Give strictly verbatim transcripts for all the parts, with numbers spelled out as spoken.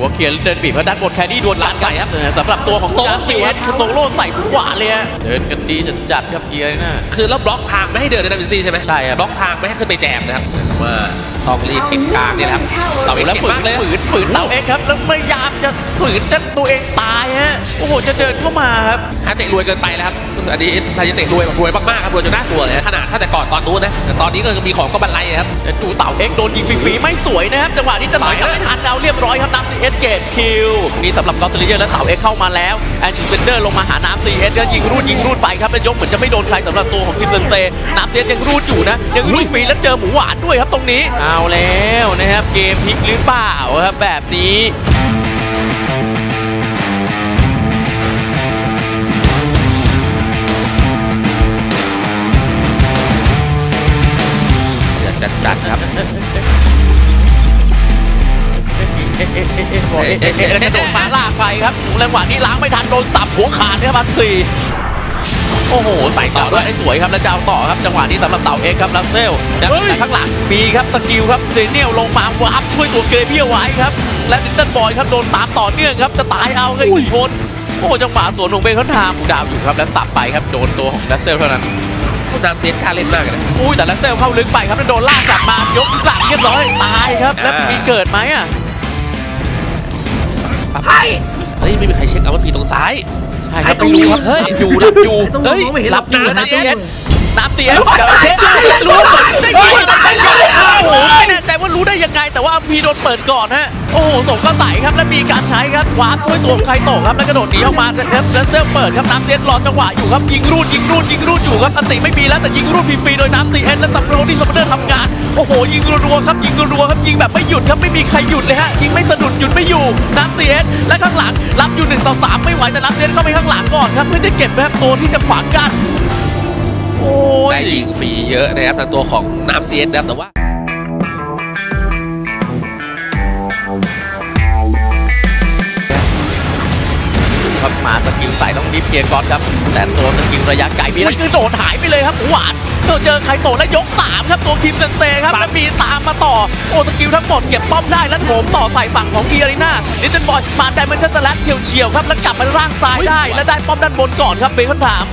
หัวเขียนเดินบีบแล้วด้านบนแคดดี้ดวลล้านใส่ครับสำหรับตัวของโต๊ะคิวคือโตโล่ใส่ขวาเลยเดินกันดีจัดจัดครับเกียร์น่ะคือแล้วบล็อกทางไม่ให้เดินนะวินซี่ใช่ไหมใช่บล็อกทางไม่ให้ขึ้นไปแจมนะครับว่าต้องรีบปิดกลางนี่นะครับต่อไปแล้วฝืนฝืนฝืนเราเองครับแล้วพยายามจะฝืนตัวเองตายฮะโอ้โหจะเดินเข้ามาครับฮาเตะรวยเกินไปแล้วครับอันนี้ไทยจะเตะรวยแบบรวยมากๆครับรวยจนน่ากลัวเลยขนาดถ้าแต่ก่อนตอนนู้นนะแต่ตอนนี้ก็มีของก็บันไลครับดูเต่าเอ็กโดนยิงฟรีๆไม่สวยนะครับจังหวะนี้จะไหลกันไม่ทันแล้วเรียบร้อยครับน้ำซีเอสเกตคิวนี้สำหรับกอล์ฟเลเยอร์และเต่าเอ็กเข้ามาแล้วแอนจิเบนเดอร์ลงมาหาน้ำซีเอสก็ยิงรูดยิงรูดไปครับแล้วยกเหมือนจะไม่โดนใครสำหรับตัวของทีมเซนเซน้ำซีเอสยังรูดอยู่นะยังรูดฟรีแล้วเจอหมูหวานด้วยครับตรงนี้เอาแล้วนะครับเกมพลิกหรือเปล่าครับแบบนี้จัดๆนะครับโดนมาลากไปครับจังหวะที่ล้างไม่ทันโดนสับหัวขาดนะครับบัตซีโอ้โหใส่ต่อด้วยไอ้สวยครับแล้วจะเอาต่อครับจังหวะนี้สำหรับเต่าเอ็กครับลัสเซลแล้วข้างหลังมีครับสกิลครับเซเนียลลงมาว่าอัพช่วยตัวเกเบียไว้ครับและดิสเทนบอยครับโดนตามต่อเนื่องครับจะตายเอาเลยชนโอ้จังหวะสวนลงไปเขาทามดาวอยู่ครับแล้วสับไปครับโดนตัวของลัสเซลเท่านั้นผู้นำเซตคาเล่นมากเลยอุ้ยแต่ลัสเซลเข้าลึกไปครับแล้วโดนลากกลับมายกหลักเรียบร้อยตายครับแล้วมีเกิดไหมอ่ะไอ้เฮ้ยไม่มีใครเช็คเอาว่าพีตรงซ้ายใช่ครับต้องรู้ครับเฮ้ยอยู่รับอยู่เฮ้ยรับอยู่นะน้ำเตี้ยน้ำเตี้ยเดี๋ยวเช็ครู้หมดได้ยังไงโอ้โหไม่แน่ใจว่ารู้ได้ยังไงแต่ว่าพีโดนเปิดก่อนฮะโอ้โหส่งก็ไต่ครับและมีการใช้ครับวาร์ปช่วยตัวใครตกครับแล้วกระโดดหนีออกมาแต่ครับแล้วเซิร์ฟเปิดครับน้ำเตี้ยรอจังหวะอยู่ครับยิงรูดยิงรูดยิงรูดอยู่ครับอันติไม่มีแล้วแต่ยิงรูดฟรีๆโดยน้ำเตี้ยและสับโรนี่สมเด็จทำงานโอ้โหยิงรัวๆครับยิงรัวๆครับยิงแบบไม่หยุดครับไม่มีใครหยุดเลยฮะยิงไม่สะดุดหยุดไม่อยู่น้ำเตี้ยและข้างหลังรับอยู่หนึ่งต่อสามไม่ไหวแต่น้ำเตี้ยเข้าไปข้างหลังก่อนครับเพื่อจะเก็บแบบตัวที่จะขวางกันได้ยิงฟรีเยอะนะครับทางตัวของน้ำเซียนนะครับแต่ว่าครับมาสกิลใส่ต้องดิฟเกียร์ก๊อตครับแต่ตัวสกิลระยะไกลมีแล้วคือโดดหายไปเลยครับหวานตัวเจอใครโตแล้วยกสามครับตัวทีมเซนเซครับแล้วมีตามมาต่อโอสกิลทั้งหมดเก็บป้อมได้แล้วโหมต่อใส่ฝั่งของอีอารีนาลิตเติ้ลบอยมาแต่มันเชสเตอร์แลนด์เฉียวๆครับแล้วกลับมาร่างซ้ายได้แล้วได้ป้อมด้านบนก่อนครับเบคอนถา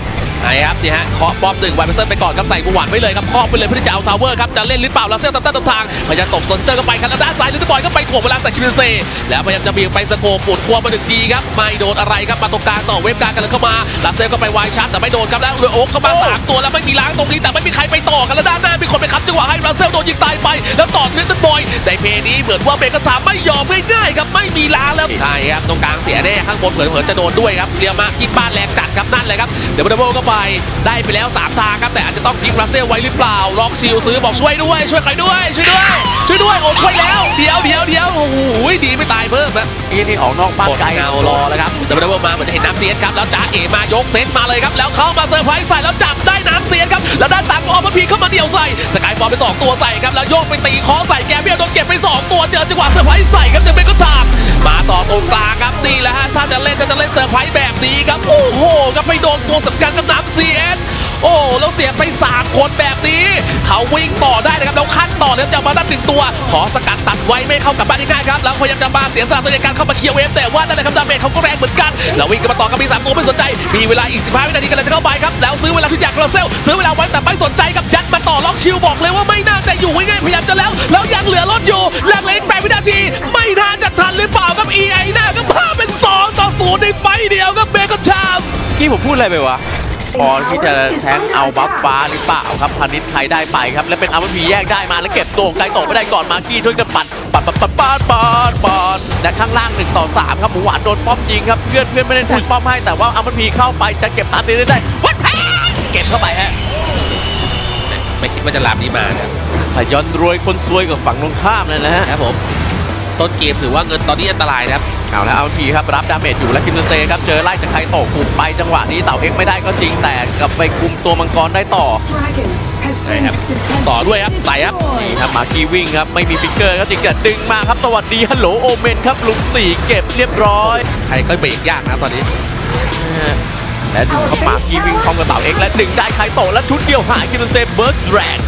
มไอ้ครับนี่ฮะเคาะป้อมหนึ่งไวเปอร์เซอร์ไปก่อนครับใส่กูหวานไปเลยครับครอบไปเลยเพื่อที่จะเอาทาวเวอร์ครับจะเล่นหรือเปล่าลัสเซลตัดต้นทางพยายามตบซนเตอร์ก็ไปครับแล้วด้านซ้ายลิตเติ้ลบอยก็ไปถ่วงเวลาใส่คิมเบนเซ่แล้วพยายามจะเบี่ยงไปสโคปวดครัวมาหนึ่งทีครับไม่โดนอะไรครับมาตรงกลางต่อเวฟการกันแล้วเข้ามาลัสเซลก็ไปวายชาร์จแต่ไม่โดนครับแล้วเรือโอ๊กเข้ามาสามตัวแล้วไม่มีล้างตรงนี้แต่ไม่มีใครไปต่อกันแล้วด้านหน้ามีคนไปขับจังหวะให้ลัสเซลโดนยิงตายไปแล้วต่อลิตเติ้ลบอยในเพย์นี้เหมือนว่าเบคอนถามไม่ยอมง่ายๆครับไม่มีล้างแล้วใช่ครับตรงกลางเสียแน่ข้างบนเหมือนเหมือนจะโดนด้วยครับเรียมาที่บ้านแรงจัดครับนั่นเลยครับเดี๋ยวบอลก็ไปได้ไปแล้วสามทางครับแต่อาจจะต้องยิงลัสเซลไว้หรือเปล่าล็อกซิลซื้อบอกช่วยด้วยช่วยใครด้วยช่วยด้วยช่วยด้วยโอ้ช่วยแล้วเดี๋ยวเดี๋ยวเดี๋ยวโอ้โหดีไม่ตายเพิ่มนะนี่นี่ออกนอกบ้านไกลเอารอแล้วครับเดี๋ยวบอลมาเหมือนจะเห็นน้ำเซียนครับแล้วจ่าเอมายกเซตมาเลยครับแล้วเข้ามาเซอร์ไพรส์ใส่แล้วจับได้น้ำเซียนครับแล้วด้านต่างออกมาพีเข้ามาเดี่ยวใส่สกายบอลไปสองตัวใส่ครับแล้วโยกไปตีคอใส่แกเบี้ยโดนเก็บไปสองตัวเจอจังหวะเซอร์ไพรส์ใส่ครับจะเป็นก็ฉากมาต่อตรงกลางครับตีแล้วฮะถ้าจะเล่นก็จะเล่นเซอร์ไพรส์แบบนี้ครับโอ้โหก็ไปโดนตัวสำคัญกับน้ำซีเอสโอ้เราเสียไปสามคนแบบนี้เขาวิ่งต่อได้นะครับแล้วขั้นต่อเริ่มจะมาด้านหนึ่งตัวขอสกัดตัดไว้ไม่เข้ากับบ้านง่ายครับแล้วพยายามจะมาเสียสละตัวในการเข้ามาเคลียร์เวฟแต่ว่านั่นแหละครับดาเมจเขาก็แรงเหมือนกันแล้ววิ่งกันมาต่อกับมีสามตัวไม่สนใจมีเวลาอีกสิบห้าวินาทีกันเลยจะเข้าไปครับแล้วซื้อเวลาทุกอย่างเราเซลซื้อเวลาไว้แต่ไม่สนใจกับยัดมาต่อล็อกชิลบอกเลยว่าไม่น่าจะอยู่ง่ายพยายามจะแล้วแล้วยังเหลือรถอยู่แรงเลยแปดวินาทีไม่น่าจะทันหรือเปล่าครับอีไอหน้าก็พาเป็นสองต่อศูนย์ในไฟเดียวครับเบคอนชามกี้ผมพูดอะไรไปวะพอที่จะแทงเอาบัฟฟ้าหรือเปล่าครับพาณิชย์ไทยได้ไปครับแล้วเป็นอาวุธพีแยกได้มาแล้วเก็บตัวไกลตกไม่ได้ก่อนมากี้ช่วยกันปัดปัดปัดปัดปัดปัดและข้างล่างหนึ่งต่อสามครับหมูหวานโดนป้อมยิงครับเพื่อนเพื่อนไม่ได้แทงป้อมให้แต่ว่าอาวุธพีเข้าไปจะเก็บตามตีได้ได้วัดเก็บเข้าไปฮะไม่คิดว่าจะลามนี้มาครับย้อนรวยคนซวยกับฝั่งตรงข้ามเลยนะฮะครับผมต้นเกมถือว่าเงินตอนนี้อันตรายนะครับเอาแล้วเอาทีครับรับดาเมจอยู่และคิมเบนเซ่ครับเจอไล่จากใครตกกลุ่มไปจังหวะนี้เต่าเอ็กไม่ได้ก็จริงแต่กลับไปคุมตัวมังกรได้ต่อต่อด้วยครับใส่ครับนี่ครับมากีวิ่งครับไม่มีฟิกเกอร์ก็จริงแต่ดึงมาครับสวัสดีฮัลโหลโอเมนครับลุงสี่เก็บเรียบร้อยใครก็เบรกยากนะตอนนี้และดึงเข้ามากีวิ่งพร้อมกับเต่าเอ็กและดึงได้ใครตกและชุดเดียวหายคิมเบนเซ่เบิร์ดแดรก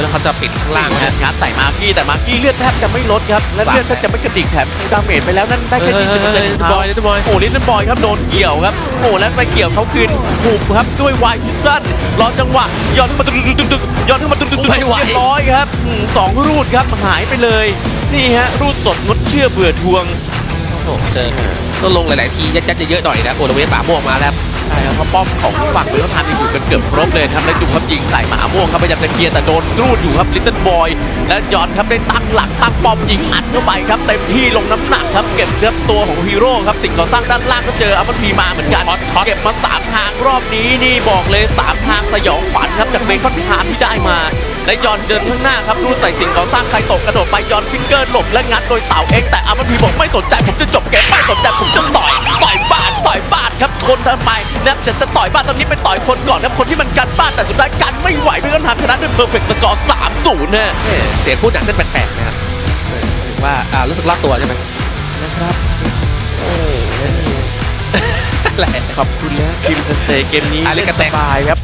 แล้วเขาจะปิดข้างล่างนะฮะแต่มาร์กี้แต่มาร์กี้เลือดแทบจะไม่ลดครับและเลือดแทบจะไม่กระดิกแถมดาเมจไปแล้วนั่นได้แค่ที่จะเป็นบอยบอยโอ้ลิทเทิลบอยครับโดนเกี่ยวครับโอ้แล้วไปเกี่ยวเขาคืนหุบครับด้วยวายพิซซันรอจังหวะย้อนขึ้นมาตึ๊ดตึ๊ดย้อนขึ้นมาตึ๊ดตึ๊ดไม่ไหวร้อยครับสองรูดครับหายไปเลยนี่ฮะรูดสดงดเชื่อเบื่อทวงโอ้เจอก็ลงหลายๆทียัดยัดเยอะๆหน่อยนะโอลเวสป่าม่วงมาแล้วใช่แล้วเพราะป้อมของฝั่งเรือทานยังอยู่กันเกือบครบเลยครับและจุกครับยิงใส่หมาม่วงครับพยายามจะเคลียร์แต่โดนรูดอยู่ครับลิตเติ้ลบอยและยอนครับได้ตั้งหลักตั้งป้อมยิงอัดเข้าไปครับเต็มที่ลงน้ำหนักครับเก็บเลือดตัวของฮีโร่ครับติดก่อสร้างด้านล่างก็เจออัพพีมาเหมือนกันเก็บมาสามทางรอบนี้นี่บอกเลยสามทางสยองขวัญครับจากในฟันทางที่ได้มาและยอนเดินข้างหน้าครับรูดใส่สิ่งก่อสร้างใครตกกระโดดไปยอนฟิกเกอร์หลบและงัดโดยสาวเองแต่อัพพีบอกไม่สนใจผมจะจบเกมไม่สนใจผมจะต่อยต่อยบาดต่อยบาดครับคนทำไปนะแต่จะต่อยบ้านตอนนี้เป็นต่อยคนก่อนนะคนที่มันกันบ้านแต่สุดท้ายกันไม่ไหวเพื่อนทำชนะด้วยเพอร์เฟกต์สกอร์สามศูนย์เนี่ยเสียงพูดหนักนั่นแปลกๆนะครับว่าอ่ารู้สึกลากตัวใช่ไหมนะครับขอบคุณนะทีมสเตย์เกมนี้เล่นกระแตกบายครับ